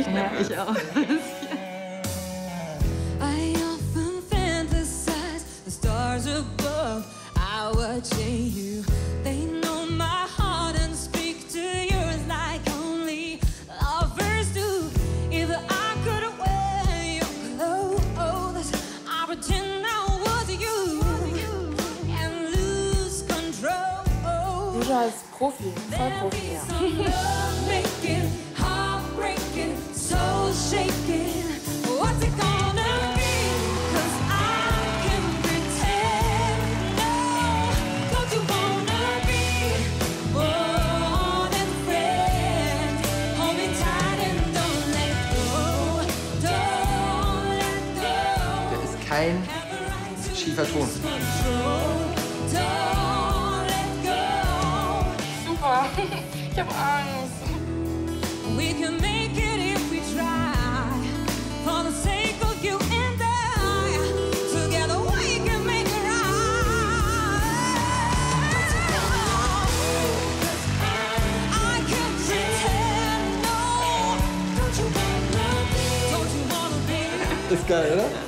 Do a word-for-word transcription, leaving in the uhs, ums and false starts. Ich glaube, ja, ich auch. I often fantasize the stars above. I would change you. They know my heart and speak to you like only lovers do. If I could wear your clothes, I pretend I was you and lose control. Du als Profi, Vollprofi, ja. So shaking, what's it gonna be? 'Cause I can pretend, no, don't you wanna be more than friends? Hold me tight and don't let go, don't let go. Da ist kein schiefer Ton. Super, ich hab Angst. We can make it. Ist geil, oder?